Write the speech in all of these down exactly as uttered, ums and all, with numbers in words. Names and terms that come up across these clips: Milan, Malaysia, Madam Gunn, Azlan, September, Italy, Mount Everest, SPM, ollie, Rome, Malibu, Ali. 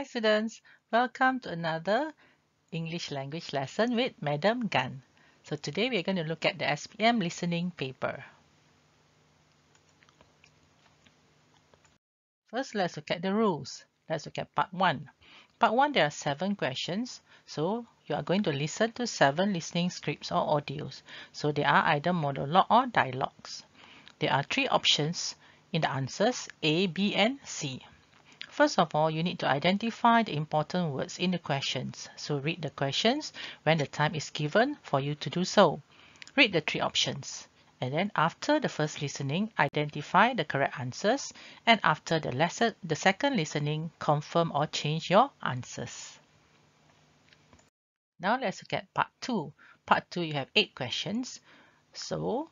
Hi students, welcome to another English language lesson with Madam Gunn. So today we are going to look at the S P M listening paper. First, let's look at the rules. Let's look at part one. Part one, there are seven questions. So you are going to listen to seven listening scripts or audios. So they are either monologue or dialogues. There are three options in the answers A, B and C. First of all, you need to identify the important words in the questions. So read the questions when the time is given for you to do so. Read the three options. And then after the first listening, identify the correct answers. And after the, lesson, the second listening, confirm or change your answers. Now let's look at part two. Part two, you have eight questions. So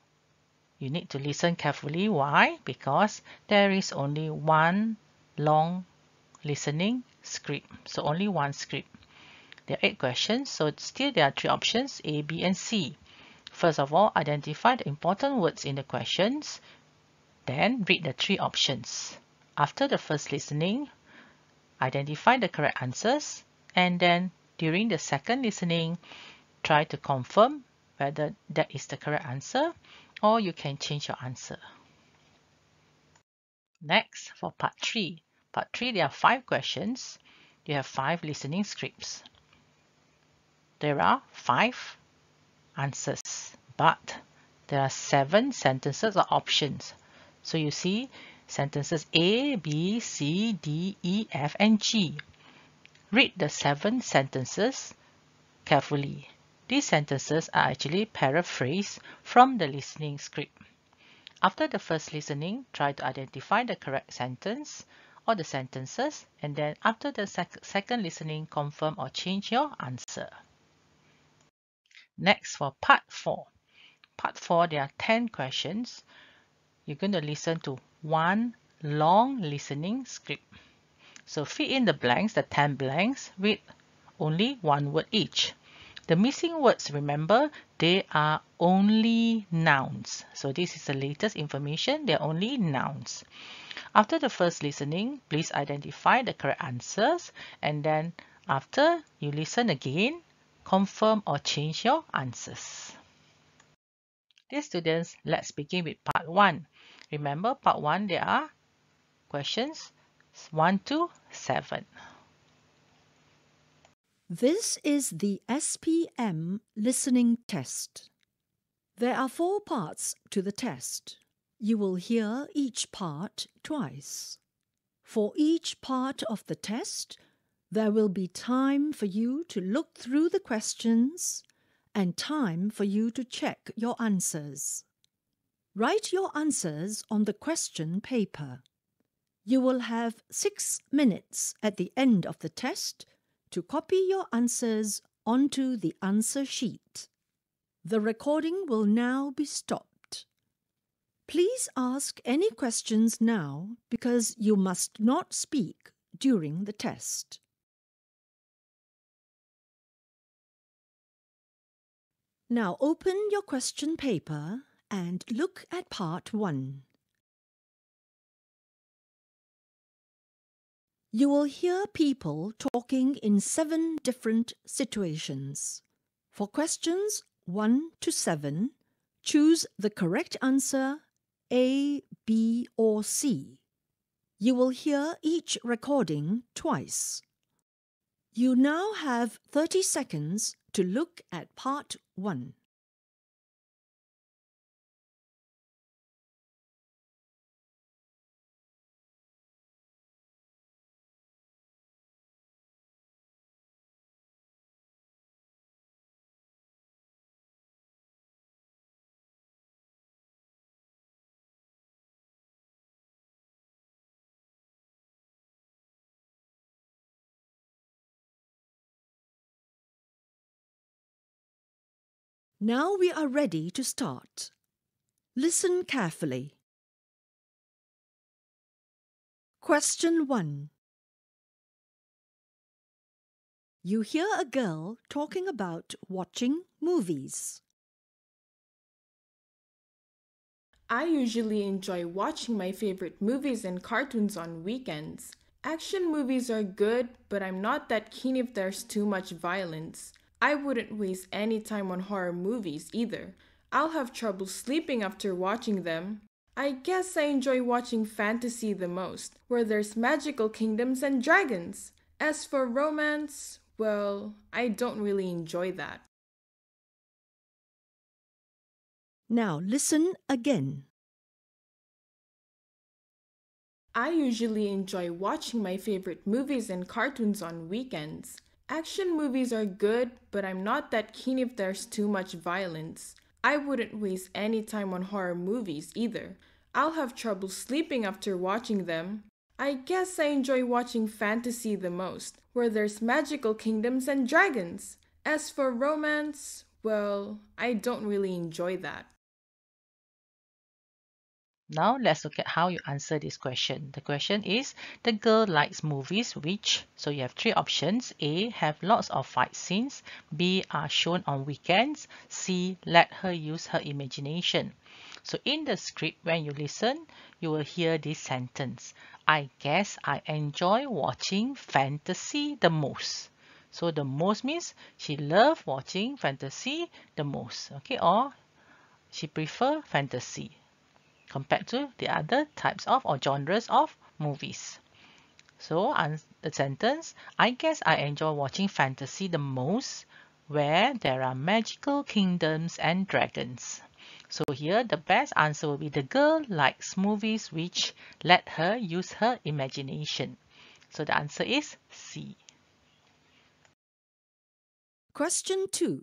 you need to listen carefully. Why? Because there is only one long listening script, so only one script. There are eight questions, so still there are three options A, B and C. First of all, identify the important words in the questions, then read the three options. After the first listening, identify the correct answers, and then during the second listening, try to confirm whether that is the correct answer or you can change your answer. Next, for part three. Part three, there are five questions. You have five listening scripts. There are five answers, but there are seven sentences or options. So you see sentences A, B, C, D, E, F, and G. Read the seven sentences carefully. These sentences are actually paraphrased from the listening script. After the first listening, try to identify the correct sentence or the sentences, and then after the sec second listening, confirm or change your answer. Next, for part four. Part four, there are ten questions. You're going to listen to one long listening script. So fill in the blanks, the ten blanks, with only one word each. The missing words, remember, they are only nouns. So this is the latest information, they are only nouns. After the first listening, please identify the correct answers, and then after you listen again, confirm or change your answers. Dear students, let's begin with part one. Remember, part one, there are questions one to seven. This is the S P M listening test. There are four parts to the test. You will hear each part twice. For each part of the test, there will be time for you to look through the questions and time for you to check your answers. Write your answers on the question paper. You will have six minutes at the end of the test to copy your answers onto the answer sheet. The recording will now be stopped. Please ask any questions now because you must not speak during the test. Now open your question paper and look at part one. You will hear people talking in seven different situations. For questions one to seven, choose the correct answer A, B or C. You will hear each recording twice. You now have thirty seconds to look at part one. Now we are ready to start. Listen carefully. Question one. You hear a girl talking about watching movies. I usually enjoy watching my favorite movies and cartoons on weekends. Action movies are good, but I'm not that keen if there's too much violence. I wouldn't waste any time on horror movies either. I'll have trouble sleeping after watching them. I guess I enjoy watching fantasy the most, where there's magical kingdoms and dragons. As for romance, well, I don't really enjoy that. Now listen again. I usually enjoy watching my favorite movies and cartoons on weekends. Action movies are good, but I'm not that keen if there's too much violence. I wouldn't waste any time on horror movies either. I'll have trouble sleeping after watching them. I guess I enjoy watching fantasy the most, where there's magical kingdoms and dragons. As for romance, well, I don't really enjoy that. Now let's look at how you answer this question. The question is, the girl likes movies which, so you have three options. A, have lots of fight scenes. B, are shown on weekends. C, let her use her imagination. So in the script, when you listen, you will hear this sentence. I guess I enjoy watching fantasy the most. So the most means she loves watching fantasy the most. Okay, or she prefers fantasy, compared to the other types of or genres of movies. So the sentence, I guess I enjoy watching fantasy the most where there are magical kingdoms and dragons. So here the best answer will be the girl likes movies which let her use her imagination. So the answer is C. Question two.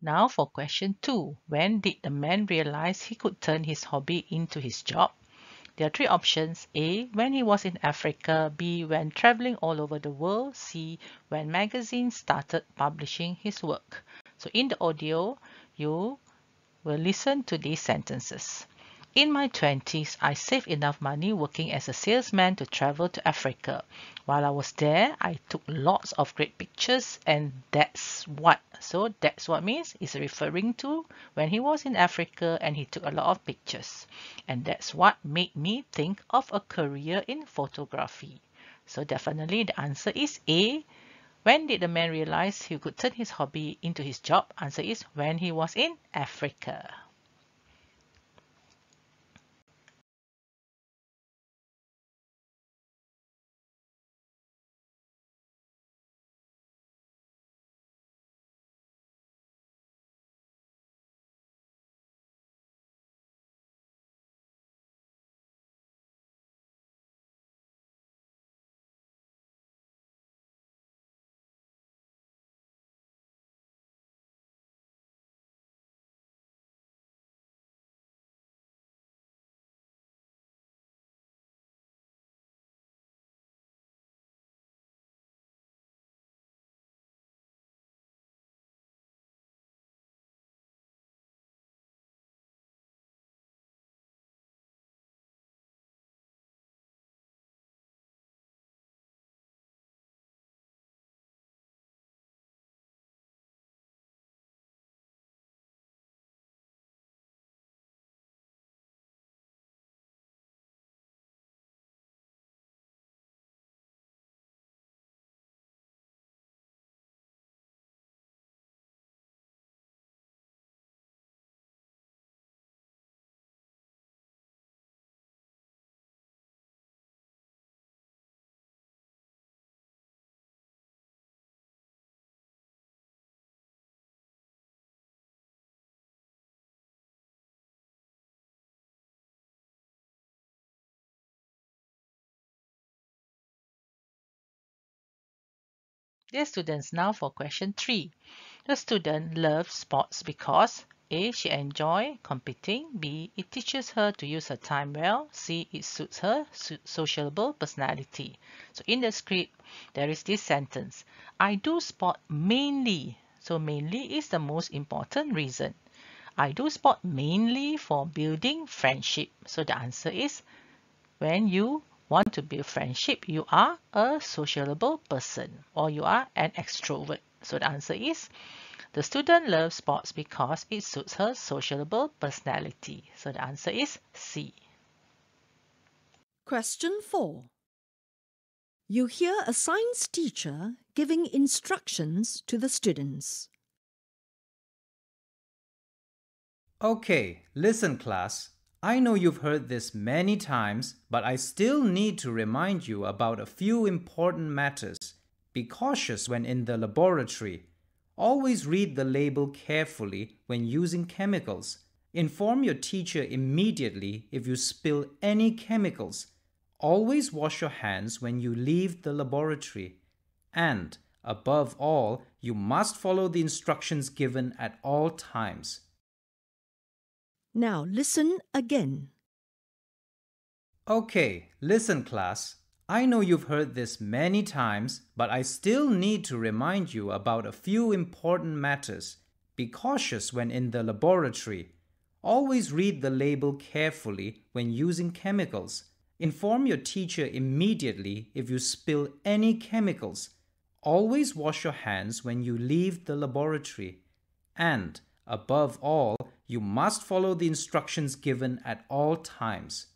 Now for question two, when did the man realize he could turn his hobby into his job? There are three options. A, when he was in Africa. B, when traveling all over the world. C, when magazines started publishing his work. So in the audio, you will listen to these sentences. In my twenties, I saved enough money working as a salesman to travel to Africa. While I was there, I took lots of great pictures and that's what. So that's what means is referring to when he was in Africa and he took a lot of pictures. And that's what made me think of a career in photography. So definitely the answer is A. When did the man realize he could turn his hobby into his job? Answer is when he was in Africa. Dear students, now for question three. The student loves sports because A. She enjoys competing. B. It teaches her to use her time well. C. It suits her sociable personality. So in the script, there is this sentence. I do sport mainly. So mainly is the most important reason. I do sport mainly for building friendship. So the answer is, when you want to build friendship, you are a sociable person or you are an extrovert. So the answer is, the student loves sports because it suits her sociable personality. So the answer is C. Question four. You hear a science teacher giving instructions to the students. Okay, listen class. I know you've heard this many times, but I still need to remind you about a few important matters. Be cautious when in the laboratory. Always read the label carefully when using chemicals. Inform your teacher immediately if you spill any chemicals. Always wash your hands when you leave the laboratory. And, above all, you must follow the instructions given at all times. Now listen again. Okay, listen class. I know you've heard this many times, but I still need to remind you about a few important matters. Be cautious when in the laboratory. Always read the label carefully when using chemicals. Inform your teacher immediately if you spill any chemicals. Always wash your hands when you leave the laboratory. And, above all, you must follow the instructions given at all times.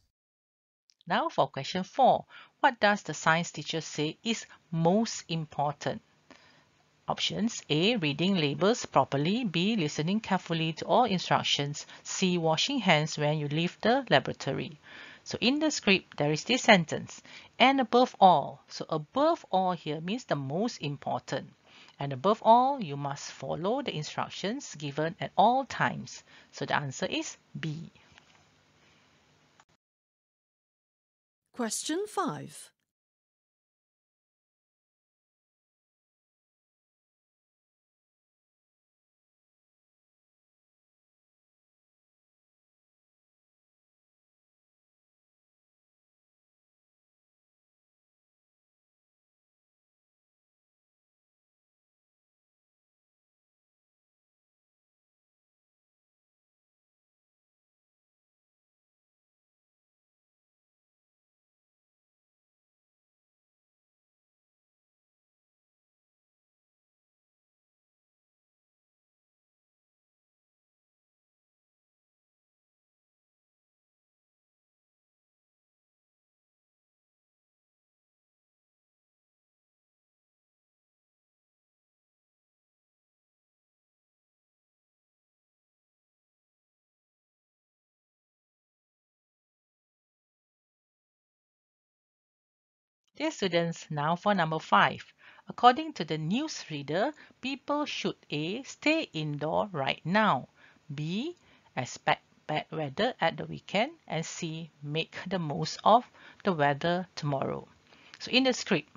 Now for question four. What does the science teacher say is most important? Options: A. Reading labels properly. B. Listening carefully to all instructions. C. Washing hands when you leave the laboratory. So in the script, there is this sentence. And above all. So above all here means the most important. And above all, you must follow the instructions given at all times. So the answer is B. Question five. Dear students, now for number five. According to the newsreader, people should A. Stay indoor right now. B. Expect bad weather at the weekend. And C. Make the most of the weather tomorrow. So in the script,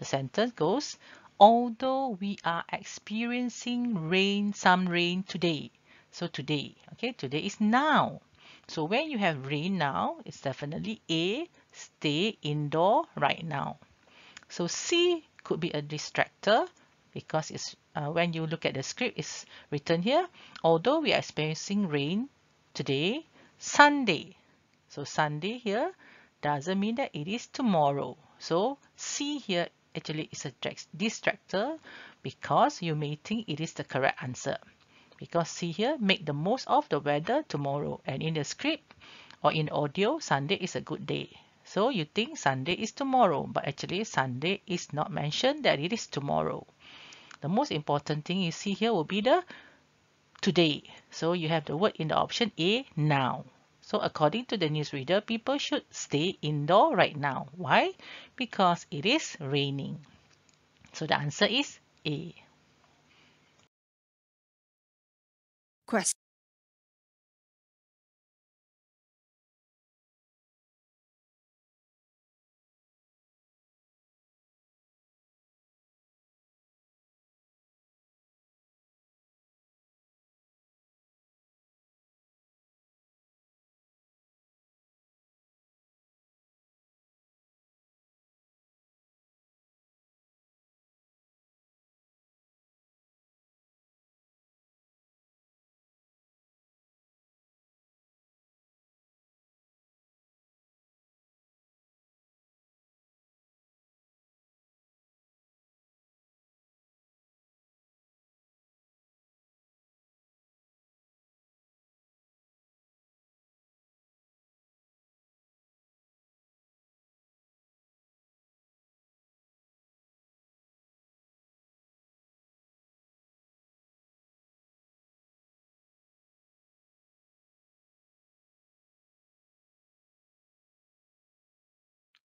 the sentence goes, although we are experiencing rain, some rain today. So today, okay, today is now. So when you have rain now, it's definitely A. Stay indoor right now. So C could be a distractor because it's uh, when you look at the script, it's written here. Although we are experiencing rain today, Sunday. So Sunday here doesn't mean that it is tomorrow. So C here actually is a distractor because you may think it is the correct answer. Because C here, make the most of the weather tomorrow. And in the script or in audio, Sunday is a good day. So you think Sunday is tomorrow, but actually Sunday is not mentioned that it is tomorrow. The most important thing you see here will be the today. So you have the word in the option A, now. So according to the newsreader, people should stay indoor right now. Why? Because it is raining. So the answer is A. Question.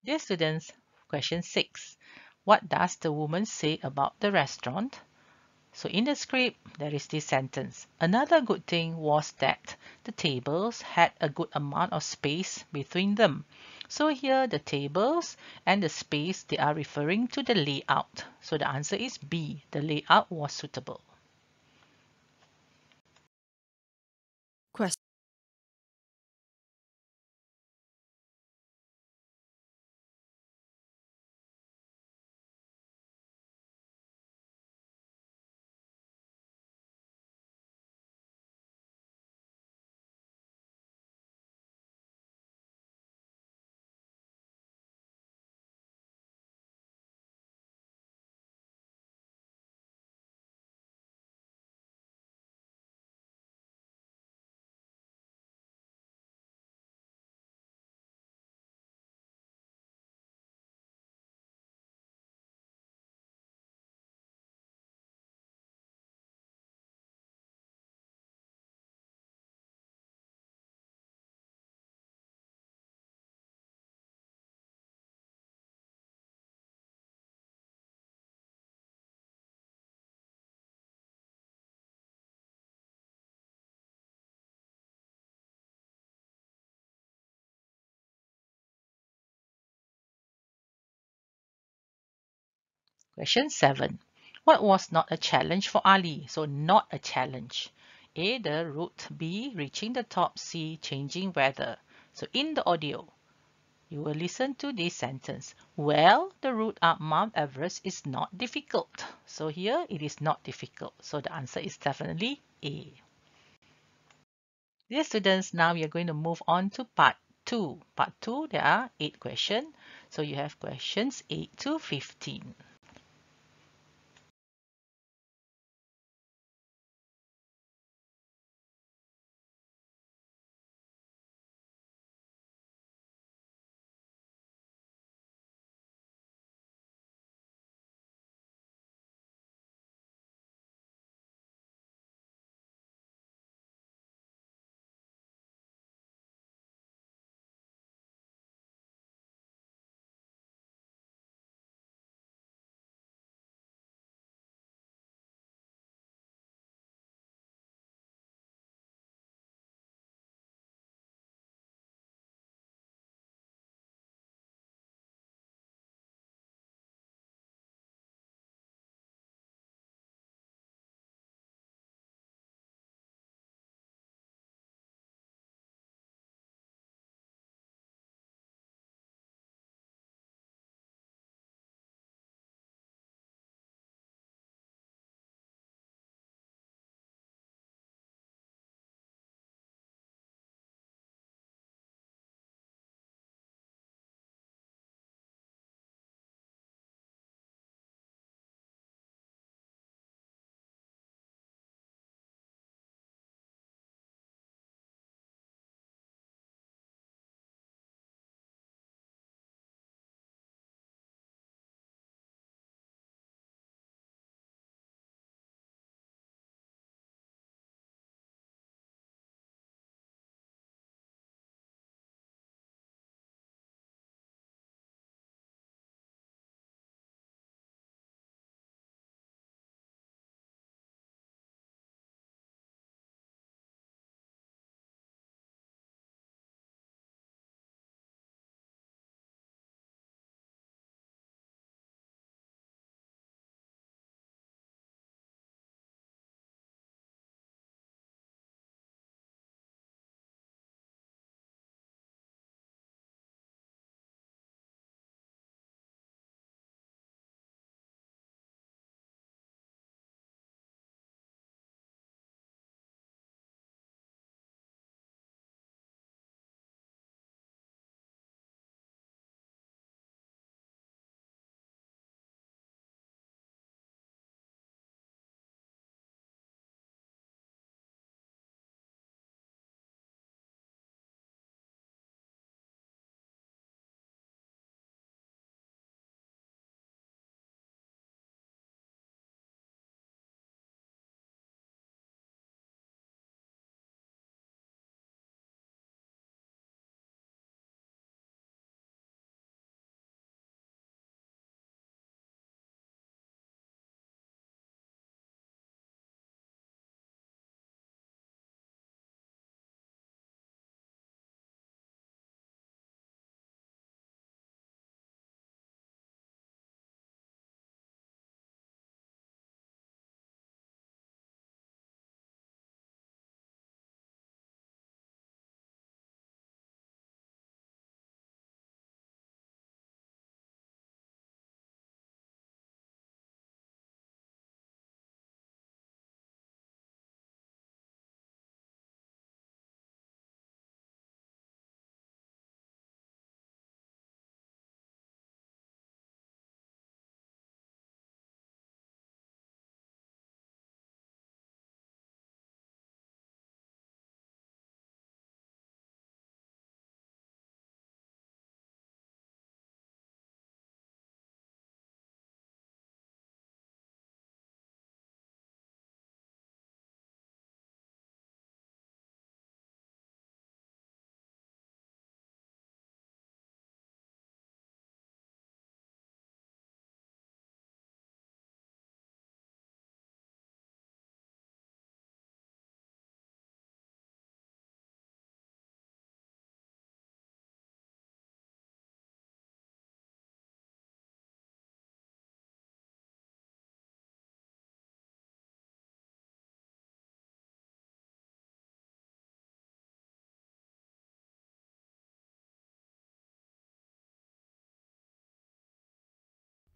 Dear students, question six. What does the woman say about the restaurant? So in the script, there is this sentence. Another good thing was that the tables had a good amount of space between them. So here, the tables and the space, they are referring to the layout. So the answer is B. The layout was suitable. Question. Question seven. What was not a challenge for Ali? So not a challenge. A. The route. B. Reaching the top. C. Changing weather. So in the audio, you will listen to this sentence. Well, the route up Mount Everest is not difficult. So here, it is not difficult. So the answer is definitely A. Dear students, now we are going to move on to part two. Part two, there are eight questions. So you have questions eight to fifteen.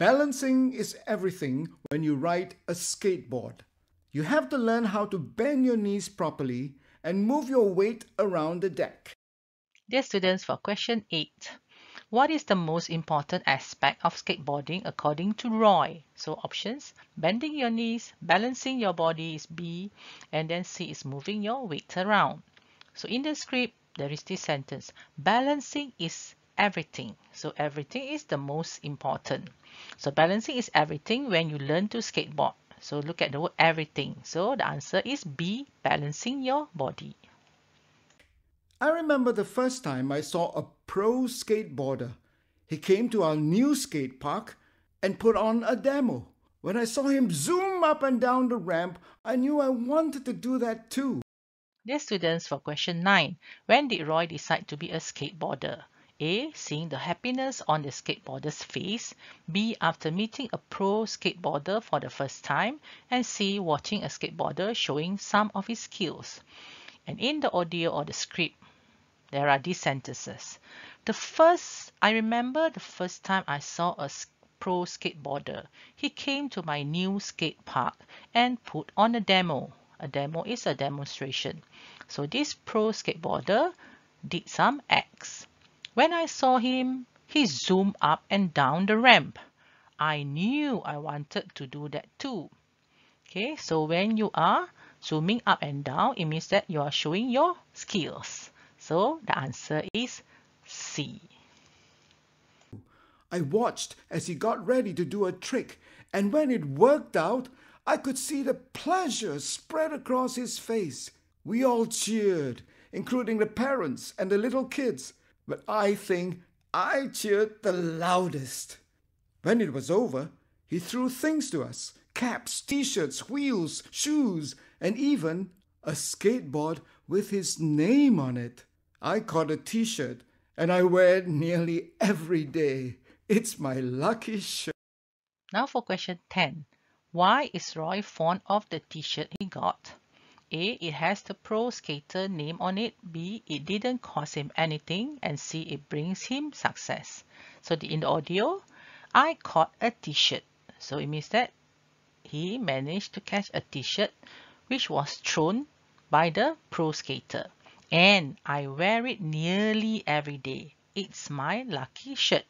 Balancing is everything when you ride a skateboard. You have to learn how to bend your knees properly and move your weight around the deck. Dear students, for question eight, what is the most important aspect of skateboarding according to Roy? So options, bending your knees, balancing your body is B, and then C is moving your weight around. So in the script, there is this sentence, balancing is everything. So everything is the most important. So balancing is everything when you learn to skateboard. So look at the word everything. So the answer is B, balancing your body. I remember the first time I saw a pro skateboarder. He came to our new skate park and put on a demo. When I saw him zoom up and down the ramp, I knew I wanted to do that too. Dear students, for question nine, when did Roy decide to be a skateboarder? A. Seeing the happiness on the skateboarder's face. B. After meeting a pro skateboarder for the first time. And C. Watching a skateboarder showing some of his skills. And in the audio or the script, there are these sentences. The first, I remember the first time I saw a pro skateboarder. He came to my new skate park and put on a demo. A demo is a demonstration. So this pro skateboarder did some acts. When I saw him, he zoomed up and down the ramp. I knew I wanted to do that too. Okay, so when you are zooming up and down, it means that you are showing your skills. So the answer is C. I watched as he got ready to do a trick, and when it worked out, I could see the pleasure spread across his face. We all cheered, including the parents and the little kids. But I think I cheered the loudest. When it was over, he threw things to us. Caps, t-shirts, wheels, shoes, and even a skateboard with his name on it. I caught a t-shirt and I wear it nearly every day. It's my lucky shirt. Now for question ten. Why is Roy fond of the t-shirt he got? A. It has the pro skater name on it. B. It didn't cost him anything. And C. It brings him success. So in the audio, I caught a t-shirt. So it means that he managed to catch a t-shirt which was thrown by the pro skater. And I wear it nearly every day. It's my lucky shirt.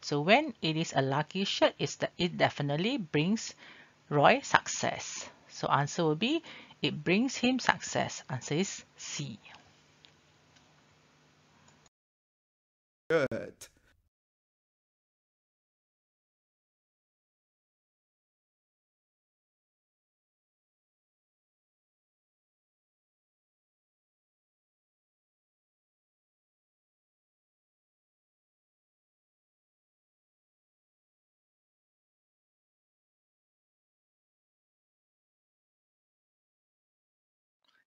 So when it is a lucky shirt, it's the, it definitely brings Roy success. So answer will be, it brings him success. Answer is C. Good.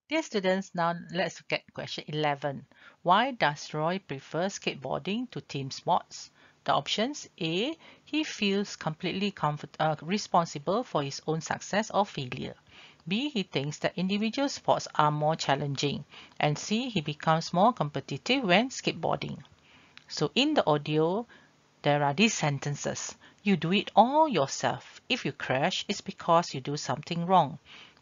Dear students, now let's look at question eleven. Why does Roy prefer skateboarding to team sports? The options, A. He feels completely comfort, uh, responsible for his own success or failure. B. He thinks that individual sports are more challenging. And C. He becomes more competitive when skateboarding. So in the audio, there are these sentences. You do it all yourself. If you crash, it's because you do something wrong.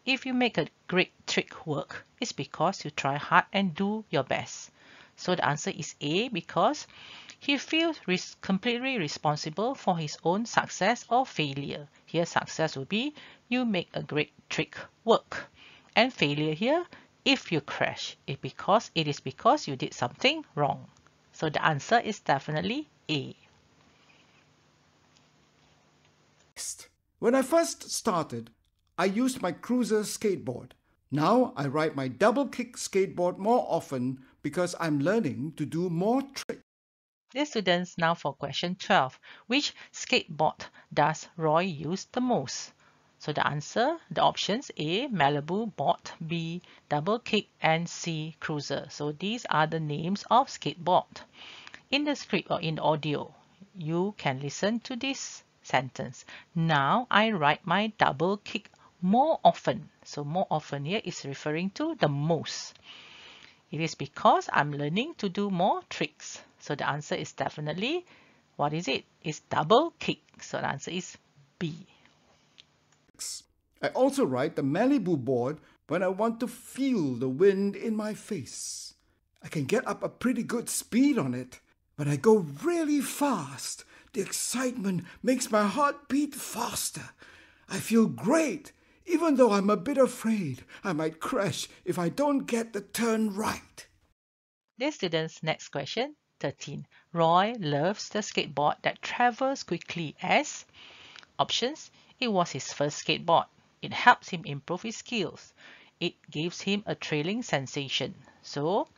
If you make a great trick work, it's because you try hard and do your best. So the answer is A, because he feels res- completely responsible for his own success or failure. Here success will be, you make a great trick work. And failure here, if you crash, it, because, it is because you did something wrong. So the answer is definitely A. When I first started, I used my cruiser skateboard. Now I ride my double kick skateboard more often because I'm learning to do more tricks. Dear students, now for question twelve. Which skateboard does Roy use the most? So the answer, the options A, Malibu board, B, double kick, and C, cruiser. So these are the names of skateboard. In the script or in audio, you can listen to this sentence. Now I ride my double kick more often. So more often here is referring to the most. It is because I'm learning to do more tricks. So the answer is definitely What is it? It's double kick. So the answer is B. I also ride the Malibu board when I want to feel the wind in my face. I can get up a pretty good speed on it. When I go really fast, the excitement makes my heart beat faster. I feel great, even though I'm a bit afraid I might crash if I don't get the turn right. Dear students, next question, thirteen. Roy loves the skateboard that travels quickly as options. It was his first skateboard. It helps him improve his skills. It gives him a trailing sensation. So,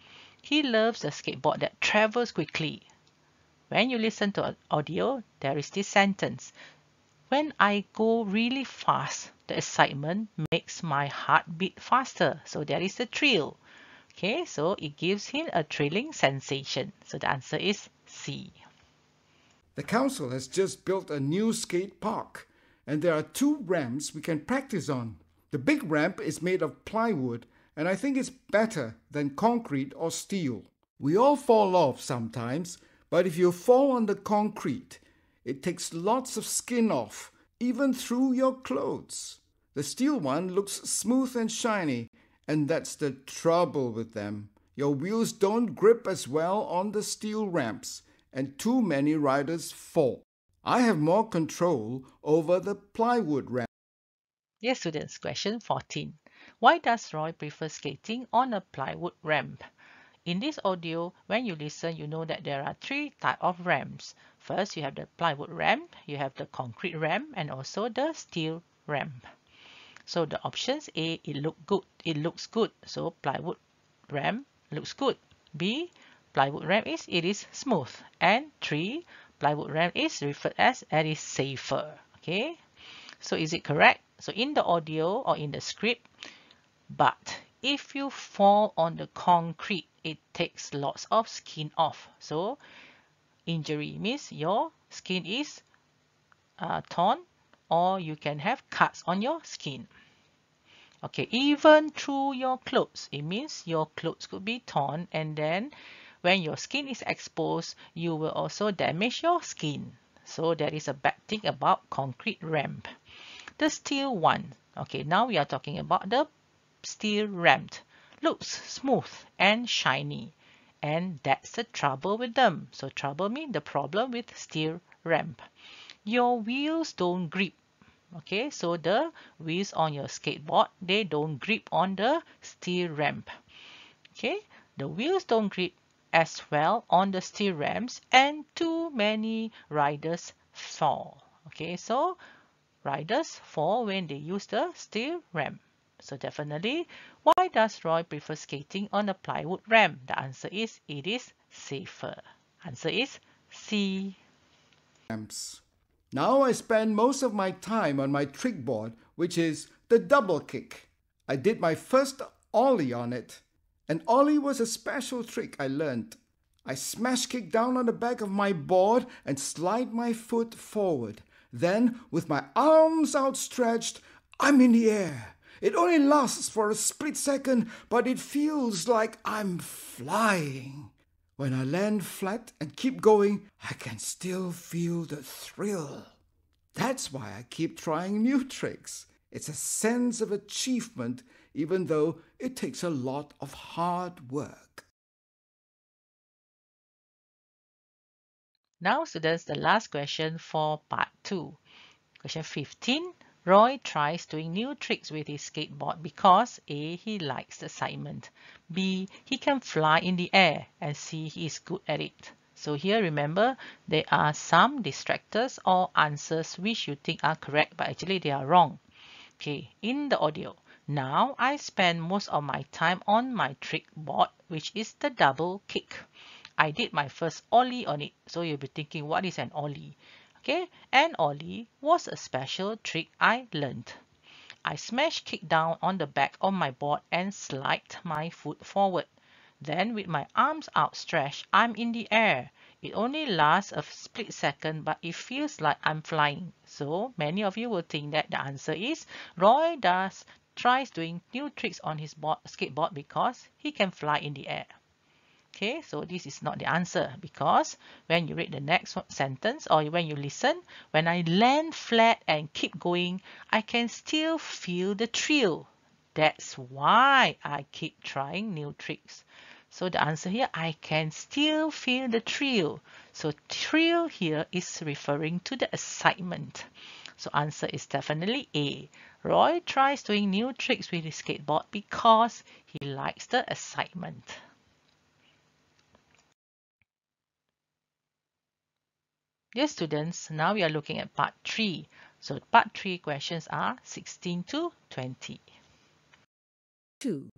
he loves a skateboard that travels quickly. When you listen to audio, there is this sentence. When I go really fast, the excitement makes my heart beat faster. So, there is the thrill. Okay, so it gives him a thrilling sensation. So, the answer is C. The council has just built a new skate park. And there are two ramps we can practice on. The big ramp is made of plywood, and I think it's better than concrete or steel. We all fall off sometimes, but if you fall on the concrete, it takes lots of skin off, even through your clothes. The steel one looks smooth and shiny, and that's the trouble with them. Your wheels don't grip as well on the steel ramps, and too many riders fall. I have more control over the plywood ramp. Dear students, question fourteen. Why does Roy prefer skating on a plywood ramp? In this audio, when you listen, you know that there are three types of ramps. First, you have the plywood ramp, you have the concrete ramp, and also the steel ramp. So the options A, it look good. It looks good. So plywood ramp looks good. B, plywood ramp is it is smooth. And three, plywood ramp is referred as and is safer. Okay, so is it correct? So in the audio or in the script, but if you fall on the concrete, it takes lots of skin off. So injury means your skin is uh, torn, or you can have cuts on your skin. Okay, even through your clothes, it means your clothes could be torn, and then when your skin is exposed, you will also damage your skin. So that is a bad thing about concrete ramp. The steel one. Okay, now we are talking about the steel ramp. Looks smooth and shiny. And that's the trouble with them. So trouble means the problem with steel ramp. Your wheels don't grip. Okay, so the wheels on your skateboard, they don't grip on the steel ramp. Okay, the wheels don't grip as well on the steel ramps, and too many riders fall. Okay, so riders fall when they use the steel ramp. So definitely, why does Roy prefer skating on a plywood ramp? The answer is it is safer. Answer is C. Now I spend most of my time on my trick board, which is the double kick. I did my first ollie on it. An ollie was a special trick I learned. I smash kick down on the back of my board and slide my foot forward. Then, with my arms outstretched, I'm in the air. It only lasts for a split second, but it feels like I'm flying. When I land flat and keep going, I can still feel the thrill. That's why I keep trying new tricks. It's a sense of achievement, even though it takes a lot of hard work. Now, students, the last question for part two. Question fifteen. Roy tries doing new tricks with his skateboard because A, he likes the excitement. B, he can fly in the air. And C, he is good at it. So here, remember, there are some distractors or answers which you think are correct, but actually they are wrong. Okay, in the audio. Now, I spend most of my time on my trick board, which is the double kick. I did my first ollie on it. So you'll be thinking, what is an ollie? Okay, an ollie was a special trick I learned. I smash kick down on the back of my board and slide my foot forward. Then, with my arms outstretched, I'm in the air. It only lasts a split second, but it feels like I'm flying. So, many of you will think that the answer is, Roy does tries doing new tricks on his board, skateboard because he can fly in the air. Okay, so this is not the answer, because when you read the next sentence or when you listen, when I land flat and keep going, I can still feel the thrill. That's why I keep trying new tricks. So the answer here, I can still feel the thrill. So thrill here is referring to the excitement. So answer is definitely A. Roy tries doing new tricks with his skateboard because he likes the excitement. Yes, students, now we are looking at part three. So part three questions are sixteen to twenty. Two.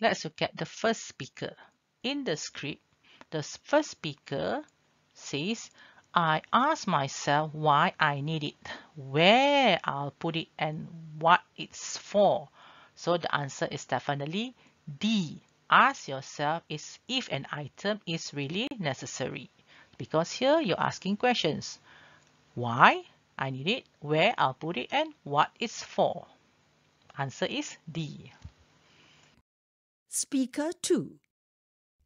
Let's look at the first speaker. In the script, the first speaker says, I ask myself why I need it, where I'll put it, and what it's for. So the answer is definitely D. Ask yourself is if an item is really necessary. Because here you're asking questions. Why I need it, where I'll put it, and what it's for. Answer is D. Speaker two.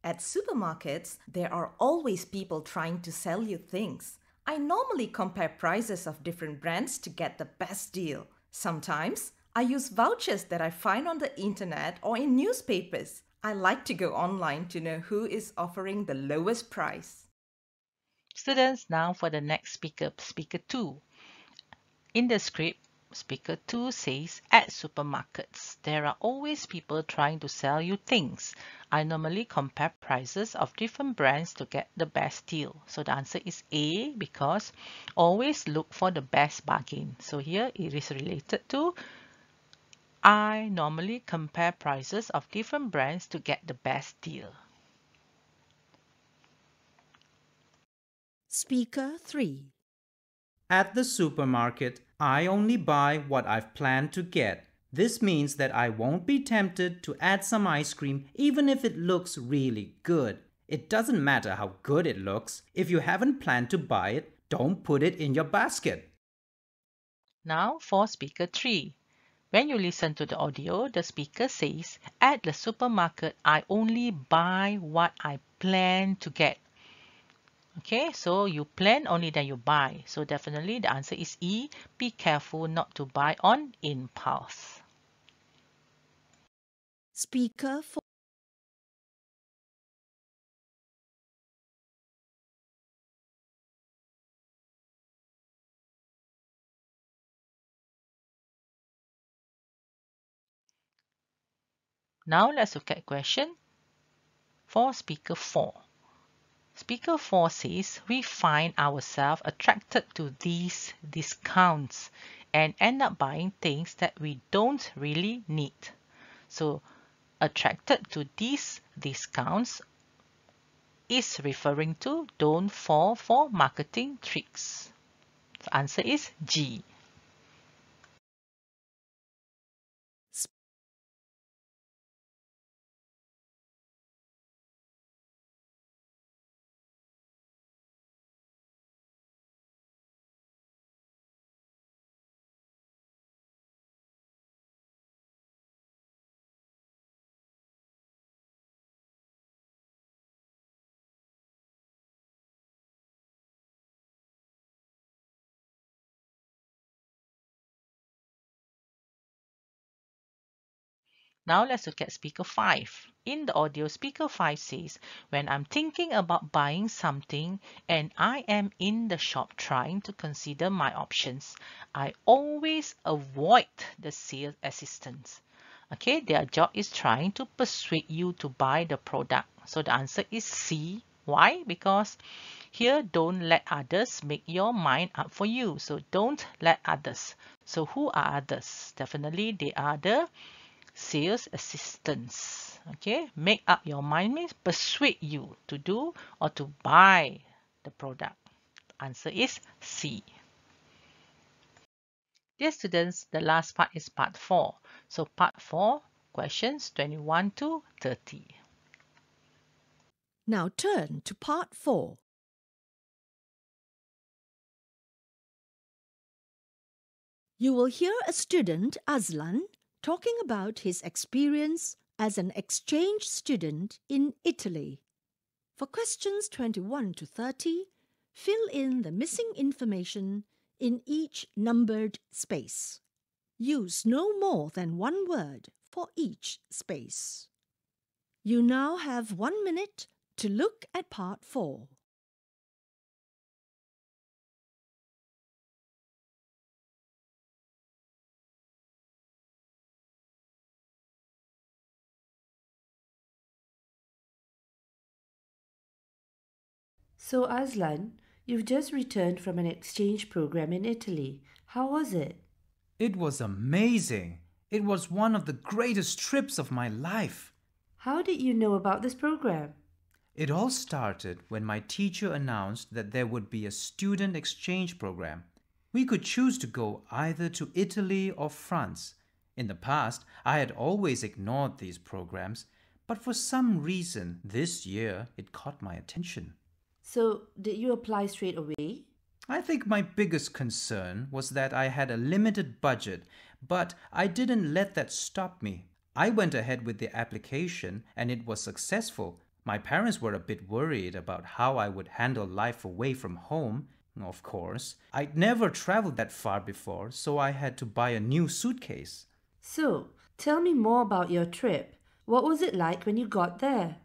At supermarkets, there are always people trying to sell you things. I normally compare prices of different brands to get the best deal. Sometimes, I use vouchers that I find on the internet or in newspapers. I like to go online to know who is offering the lowest price. Students, now for the next speaker, speaker two. In the script, Speaker two says, at supermarkets, there are always people trying to sell you things. I normally compare prices of different brands to get the best deal. So the answer is A, because always look for the best bargain. So here it is related to, I normally compare prices of different brands to get the best deal. Speaker three. At the supermarket, I only buy what I've planned to get. This means that I won't be tempted to add some ice cream even if it looks really good. It doesn't matter how good it looks. If you haven't planned to buy it, don't put it in your basket. Now for speaker three. When you listen to the audio, the speaker says, at the supermarket, I only buy what I plan to get. Okay, so you plan only then you buy. So definitely the answer is E. Be careful not to buy on impulse. Speaker four. Now let's look at question for speaker four. Speaker four says, we find ourselves attracted to these discounts and end up buying things that we don't really need. So, attracted to these discounts is referring to don't fall for marketing tricks. The answer is G. Now let's look at speaker five. In the audio, speaker five says, when I'm thinking about buying something and I am in the shop trying to consider my options, I always avoid the sales assistants. Okay, their job is trying to persuade you to buy the product. So the answer is C. Why? Because here, don't let others make your mind up for you. So don't let others. So who are others? Definitely they are the sales assistants. Okay, make up your mind means persuade you to do or to buy the product. The answer is C. Dear students, the last part is part four. So part four, questions twenty-one to thirty. Now turn to part four. You will hear a student, Azlan, talking about his experience as an exchange student in Italy. For questions twenty-one to thirty, fill in the missing information in each numbered space. Use no more than one word for each space. You now have one minute to look at part four. So Azlan, you've just returned from an exchange program in Italy. How was it? It was amazing. It was one of the greatest trips of my life. How did you know about this program? It all started when my teacher announced that there would be a student exchange program. We could choose to go either to Italy or France. In the past, I had always ignored these programs, but for some reason this year it caught my attention. So, did you apply straight away? I think my biggest concern was that I had a limited budget, but I didn't let that stop me. I went ahead with the application and it was successful. My parents were a bit worried about how I would handle life away from home, of course. I'd never traveled that far before, so I had to buy a new suitcase. So, tell me more about your trip. What was it like when you got there?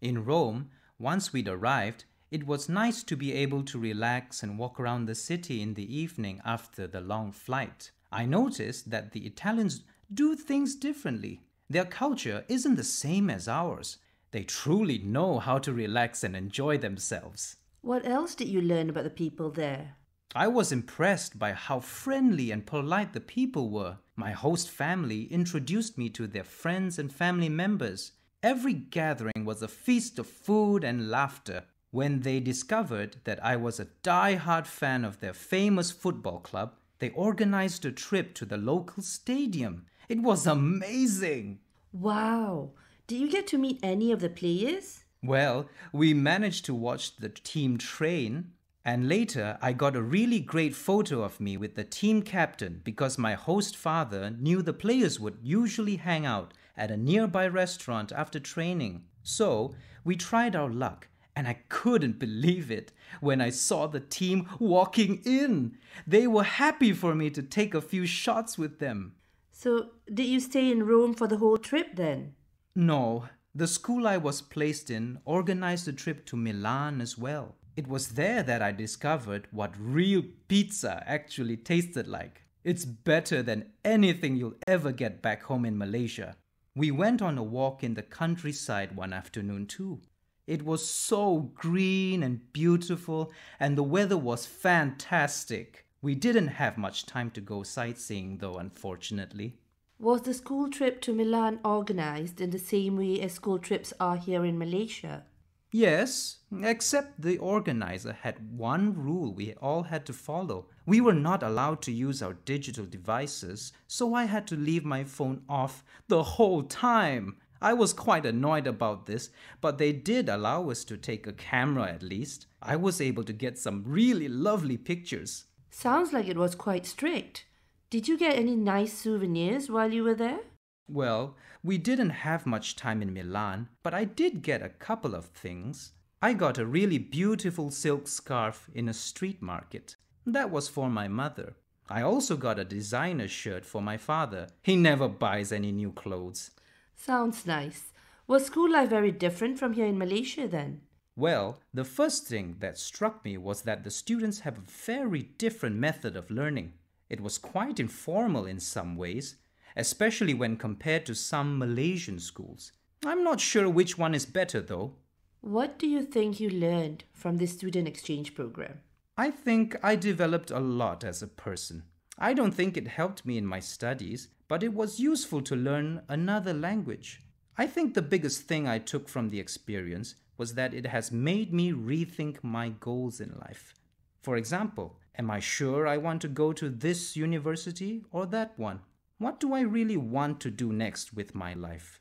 In Rome, once we'd arrived, it was nice to be able to relax and walk around the city in the evening after the long flight. I noticed that the Italians do things differently. Their culture isn't the same as ours. They truly know how to relax and enjoy themselves. What else did you learn about the people there? I was impressed by how friendly and polite the people were. My host family introduced me to their friends and family members. Every gathering was a feast of food and laughter. When they discovered that I was a die-hard fan of their famous football club, they organized a trip to the local stadium. It was amazing! Wow! Did you get to meet any of the players? Well, we managed to watch the team train, and later I got a really great photo of me with the team captain because my host father knew the players would usually hang out at a nearby restaurant after training. So, we tried our luck. And I couldn't believe it when I saw the team walking in. They were happy for me to take a few shots with them. So, did you stay in Rome for the whole trip then? No. The school I was placed in organized a trip to Milan as well. It was there that I discovered what real pizza actually tasted like. It's better than anything you'll ever get back home in Malaysia. We went on a walk in the countryside one afternoon too. It was so green and beautiful, and the weather was fantastic. We didn't have much time to go sightseeing though, unfortunately. Was the school trip to Milan organized in the same way as school trips are here in Malaysia? Yes, except the organizer had one rule we all had to follow. We were not allowed to use our digital devices, so I had to leave my phone off the whole time. I was quite annoyed about this, but they did allow us to take a camera at least. I was able to get some really lovely pictures. Sounds like it was quite strict. Did you get any nice souvenirs while you were there? Well, we didn't have much time in Milan, but I did get a couple of things. I got a really beautiful silk scarf in a street market. That was for my mother. I also got a designer shirt for my father. He never buys any new clothes. Sounds nice. Was school life very different from here in Malaysia then? Well, the first thing that struck me was that the students have a very different method of learning. It was quite informal in some ways, especially when compared to some Malaysian schools. I'm not sure which one is better though. What do you think you learned from this student exchange program? I think I developed a lot as a person. I don't think it helped me in my studies, but it was useful to learn another language. I think the biggest thing I took from the experience was that it has made me rethink my goals in life. For example, am I sure I want to go to this university or that one? What do I really want to do next with my life?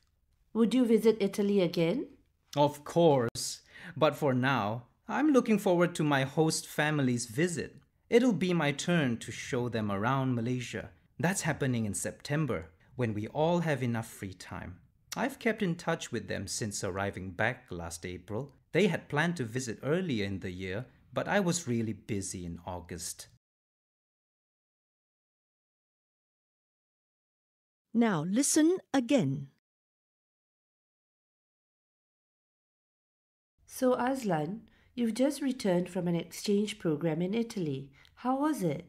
Would you visit Italy again? Of course, but for now, I'm looking forward to my host family's visit. It'll be my turn to show them around Malaysia. That's happening in September, when we all have enough free time. I've kept in touch with them since arriving back last April. They had planned to visit earlier in the year, but I was really busy in August. Now listen again. So Azlan, you've just returned from an exchange program in Italy. How was it?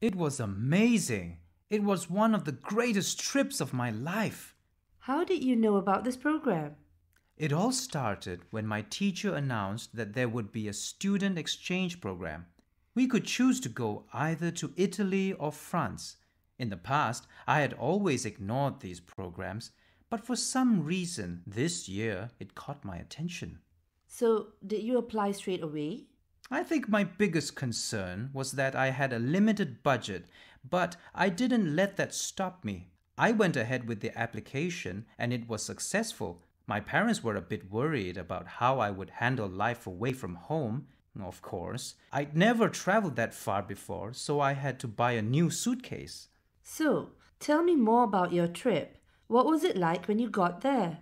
It was amazing. It was one of the greatest trips of my life. How did you know about this program? It all started when my teacher announced that there would be a student exchange program. We could choose to go either to Italy or France. In the past, I had always ignored these programs, but for some reason this year it caught my attention. So, did you apply straight away? I think my biggest concern was that I had a limited budget, but I didn't let that stop me. I went ahead with the application and it was successful. My parents were a bit worried about how I would handle life away from home, of course. I'd never traveled that far before, so I had to buy a new suitcase. So, tell me more about your trip. What was it like when you got there?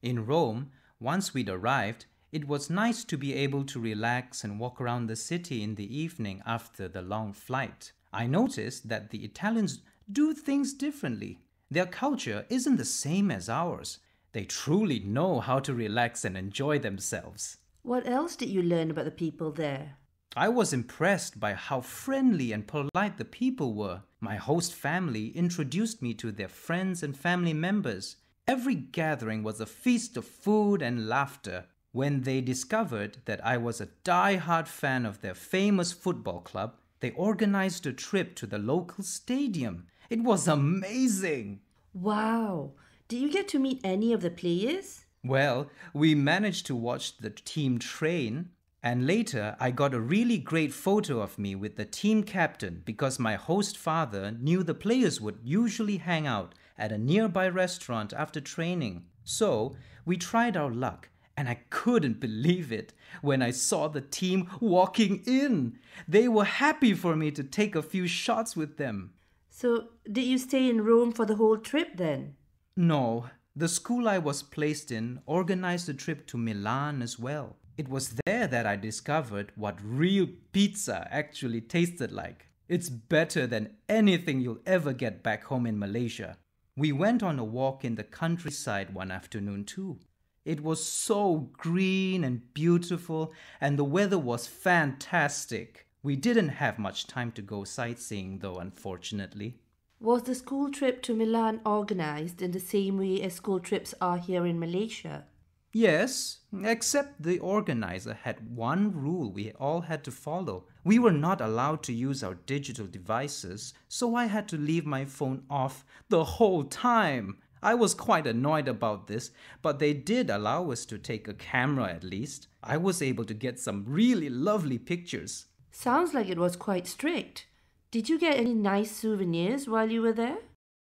In Rome, once we'd arrived, it was nice to be able to relax and walk around the city in the evening after the long flight. I noticed that the Italians do things differently. Their culture isn't the same as ours. They truly know how to relax and enjoy themselves. What else did you learn about the people there? I was impressed by how friendly and polite the people were. My host family introduced me to their friends and family members. Every gathering was a feast of food and laughter. When they discovered that I was a die-hard fan of their famous football club, they organized a trip to the local stadium. It was amazing! Wow! Did you get to meet any of the players? Well, we managed to watch the team train, and later I got a really great photo of me with the team captain because my host father knew the players would usually hang out at a nearby restaurant after training. So, we tried our luck. And I couldn't believe it when I saw the team walking in. They were happy for me to take a few shots with them. So, did you stay in Rome for the whole trip then? No. The school I was placed in organized a trip to Milan as well. It was there that I discovered what real pizza actually tasted like. It's better than anything you'll ever get back home in Malaysia. We went on a walk in the countryside one afternoon too. It was so green and beautiful, and the weather was fantastic. We didn't have much time to go sightseeing though, unfortunately. Was the school trip to Milan organized in the same way as school trips are here in Malaysia? Yes, except the organizer had one rule we all had to follow. We were not allowed to use our digital devices, so I had to leave my phone off the whole time. I was quite annoyed about this, but they did allow us to take a camera at least. I was able to get some really lovely pictures. Sounds like it was quite strict. Did you get any nice souvenirs while you were there?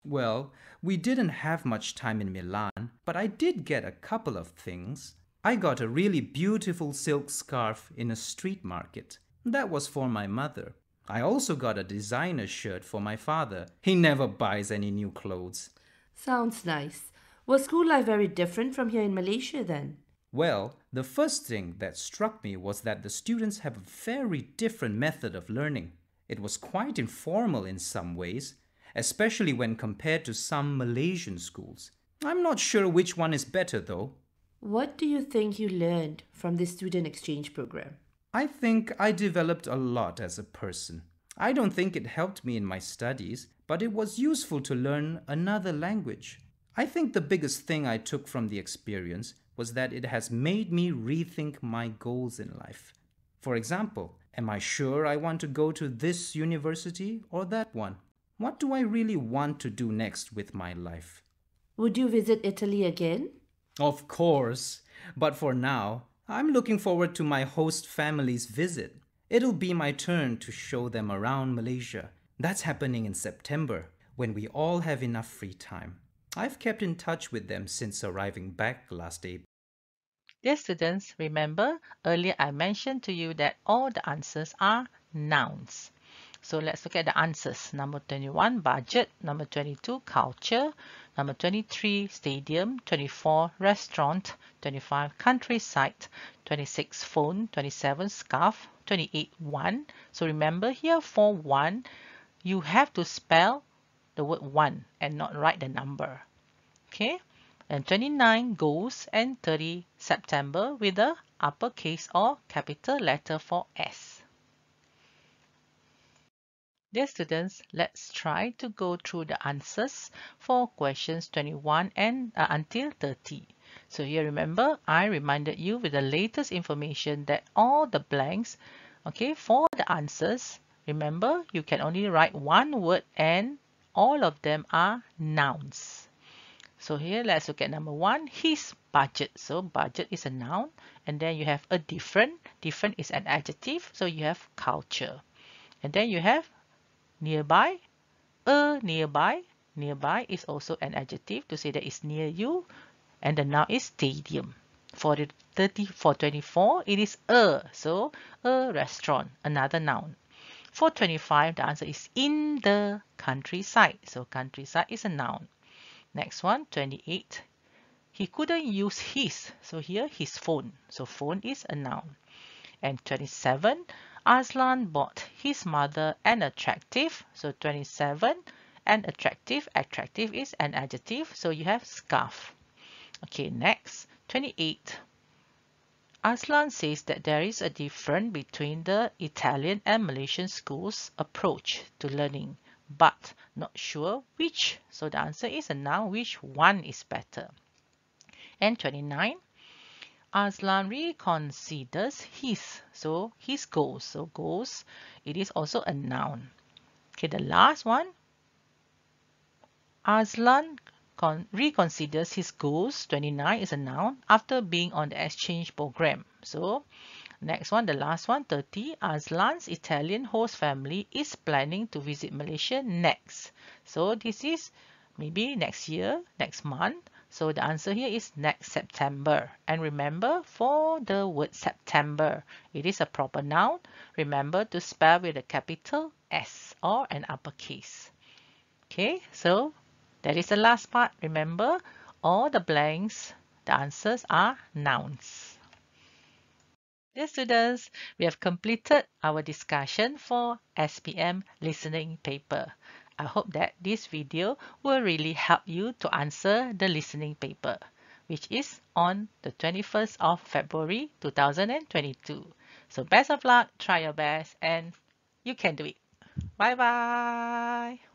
Well, we didn't have much time in Milan, but I did get a couple of things. I got a really beautiful silk scarf in a street market. That was for my mother. I also got a designer shirt for my father. He never buys any new clothes. Sounds nice. Was school life very different from here in Malaysia then? Well, the first thing that struck me was that the students have a very different method of learning. It was quite informal in some ways, especially when compared to some Malaysian schools. I'm not sure which one is better, though. What do you think you learned from the student exchange program? I think I developed a lot as a person. I don't think it helped me in my studies, but it was useful to learn another language. I think the biggest thing I took from the experience was that it has made me rethink my goals in life. For example, am I sure I want to go to this university or that one? What do I really want to do next with my life? Would you visit Italy again? Of course, but for now, I'm looking forward to my host family's visit. It'll be my turn to show them around Malaysia. That's happening in September, when we all have enough free time. I've kept in touch with them since arriving back last April. Dear students, remember earlier I mentioned to you that all the answers are nouns. So let's look at the answers. Number twenty-one, budget. Number twenty-two, culture. Number twenty-three, stadium. twenty-four, restaurant. twenty-five, countryside. twenty-six, phone. twenty-seven, scarf. twenty-eight, one. So remember here for one, you have to spell the word one and not write the number. Okay, and twenty-nine, goals, and thirty, September, with a uppercase or capital letter for S. Dear students, let's try to go through the answers for questions twenty-one and uh, until thirty. So here, remember, I reminded you with the latest information that all the blanks, okay, for the answers, remember, you can only write one word and all of them are nouns. So here, let's look at number one, his budget. So budget is a noun, and then you have a different. Different is an adjective, so you have culture. And then you have nearby, a nearby. Nearby is also an adjective to say that it's near you, and the noun is stadium. For the thirty, for twenty-four, it is a, so a restaurant, another noun. For twenty-five, the answer is in the countryside. So countryside is a noun. Next one, twenty-eight. He couldn't use his. So here, his phone. So phone is a noun. And twenty-seven, Azlan bought his mother an attractive. So twenty-seven, an attractive. Attractive is an adjective. So you have scarf. Okay, next, twenty-eight. Azlan says that there is a difference between the Italian and Malaysian schools' approach to learning, but not sure which. So the answer is a noun, which one is better. And twenty-nine, Azlan reconsiders his, so his goals. So goals, it is also a noun. Okay, the last one, Azlan Con reconsiders his goals, twenty-nine is a noun, after being on the exchange program. So next one, the last one, thirty, Azlan's Italian host family is planning to visit Malaysia next. So this is maybe next year, next month. So the answer here is next September. And remember, for the word September, it is a proper noun. Remember to spell with a capital S or an uppercase. Okay, so that is the last part. Remember, all the blanks, the answers are nouns. Dear students, we have completed our discussion for S P M listening paper. I hope that this video will really help you to answer the listening paper, which is on the twenty-first of February two thousand twenty-two. So best of luck, try your best, and you can do it. Bye-bye.